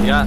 Yeah.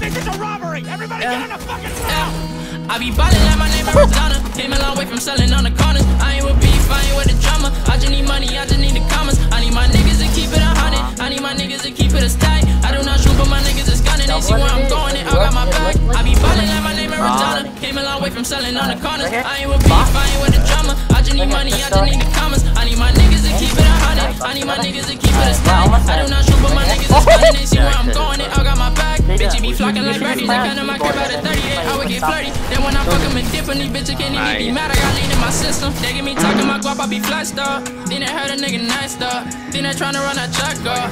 This is a robbery! Everybody get on the fucking ground! I be ballin' like my name is Rosanna. Came a long way from selling on the corners. I ain't with beef, I ain't with the drama. I just need money, I just need the commas. I need my niggas to keep it 100. I need my niggas to keep it a stack. I do not shoot, but my niggas is gunning. They see where I'm going and I got my back. I be ballin' like my name is Rosanna. Came a long way from selling on the corners. I ain't with beef, I ain't with the drama. I just need money, I just need the commas. I need my niggas to keep it 100. I need my niggas to keep it a stack. I do not shoot, but my niggas is gunning. They see where I'm going and I got my back. Bitch, be flocking like birdies. I got in my crib at a 38. I would get flirty. Then when I fuck them and dip on these bitches, can't even be mad. I got lean in my system. They get me talking my guap, I be flashed up. Then I heard a nigga nice up. Then I tryna run a truck up.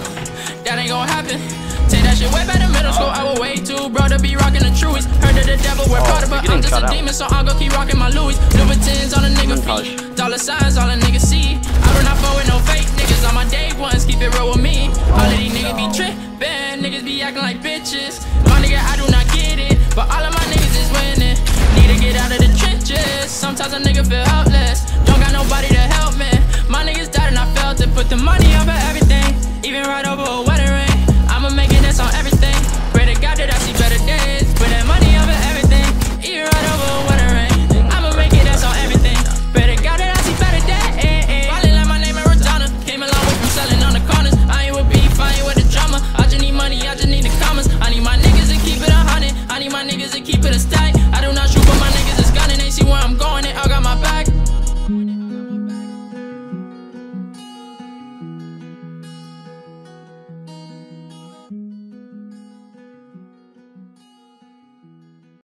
That ain't gon' happen. Take that shit way back to middle school. I was way too bro to be rocking the truest. Heard of the devil, we're proud of, but I'm just a demon, so I'll go keep rocking my Louis. Louboutins on a nigga feet. Dollar signs.